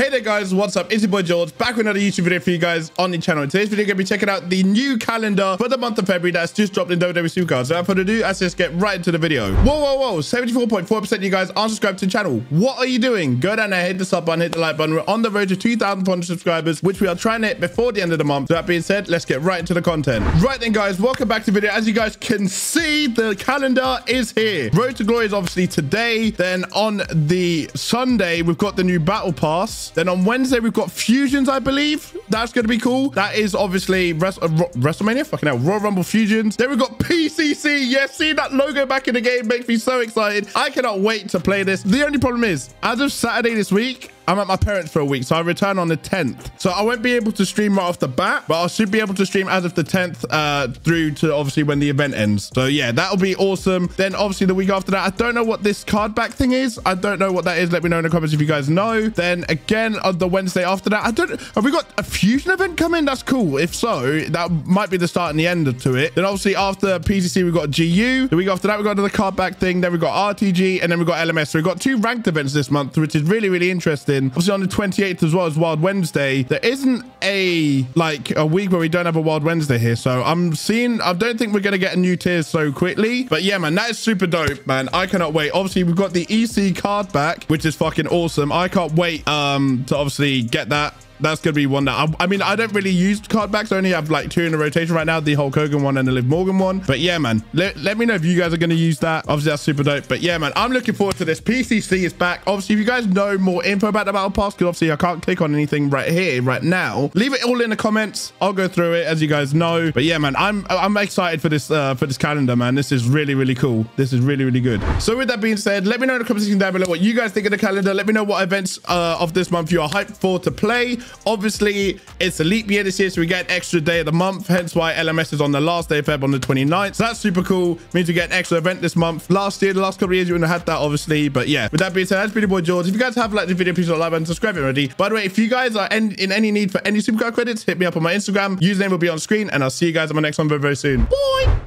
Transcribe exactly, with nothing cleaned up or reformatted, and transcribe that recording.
Hey there guys, what's up? It's your boy George, back with another YouTube video for you guys on the channel. In today's video, we're going to be checking out the new calendar for the month of February that's just dropped in W W E SuperCard. So without further ado, let's just get right into the video. Whoa, whoa, whoa, seventy-four point four percent of you guys aren't subscribed to the channel. What are you doing? Go down there, hit the sub button, hit the like button. We're on the road to two thousand four hundred subscribers, which we are trying to hit before the end of the month. So that being said, let's get right into the content. Right then guys, welcome back to the video. As you guys can see, the calendar is here. Road to Glory is obviously today. Then on the Sunday, we've got the new Battle Pass. Then on Wednesday, we've got Fusions, I believe. That's going to be cool. That is obviously Res uh, WrestleMania. Fucking hell. Royal Rumble Fusions. Then we've got P C C. Yeah, seeing that logo back in the game makes me so excited. I cannot wait to play this. The only problem is, as of Saturday this week, I'm at my parents for a week, so I return on the tenth. So I won't be able to stream right off the bat, but I should be able to stream as of the tenth uh, through to obviously when the event ends. So yeah, that'll be awesome. Then obviously the week after that, I don't know what this card back thing is. I don't know what that is. Let me know in the comments if you guys know. Then again, on the Wednesday after that, I don't, have we got a fusion event coming? That's cool. If so, that might be the start and the end to it. Then obviously after P C C, we've got G U. The week after that, we've got another card back thing. Then we've got R T G, and then we've got L M S. So we've got two ranked events this month, which is really, really interesting. Obviously on the twenty-eighth as well as Wild Wednesday, there isn't a like a week where we don't have a Wild Wednesday here, so I'm seeing I don't think we're gonna get a new tier so quickly. But yeah man, that is super dope man, I cannot wait. Obviously we've got the E C card back, which is fucking awesome. I can't wait um to obviously get that. That's going to be one that, I, I mean, I don't really use card backs. I only have like two in the rotation right now, the Hulk Hogan one and the Liv Morgan one. But yeah, man, let, let me know if you guys are going to use that. Obviously, that's super dope. But yeah, man, I'm looking forward to this. P C C is back. Obviously, if you guys know more info about the Battle Pass, because obviously I can't click on anything right here, right now, leave it all in the comments. I'll go through it as you guys know. But yeah, man, I'm I'm excited for this uh, for this calendar, man. This is really, really cool. This is really, really good. So with that being said, let me know in the comments section down below what you guys think of the calendar. Let me know what events uh, of this month you are hyped for to play. Obviously it's a leap year this year, so we get an extra day of the month, hence why L M S is on the last day of Feb on the twenty-ninth. So that's super cool, means we get an extra event this month. Last year, the last couple of years you wouldn't have had that obviously. But yeah, with that being said, that's been your boy George. If you guys have liked the video, please hit the like button and subscribe already. By the way, if you guys are in, in any need for any SuperCard credits, hit me up on my Instagram. Username will be on screen, and I'll see you guys on my next one very very soon. Bye.